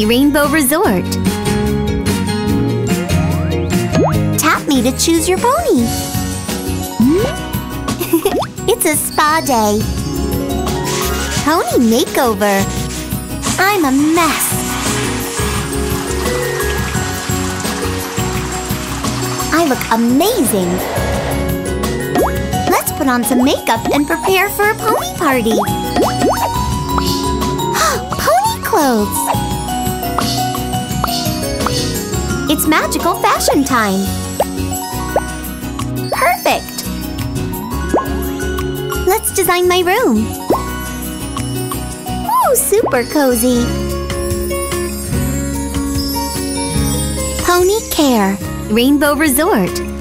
Disney Rainbow Resort. Tap me to choose your pony. It's a spa day. Pony makeover. I'm a mess. I look amazing. Let's put on some makeup and prepare for a pony party. Pony clothes. It's magical fashion time. Perfect. Let's design my room. Oh, super cozy. Pony Care. Rainbow Resort.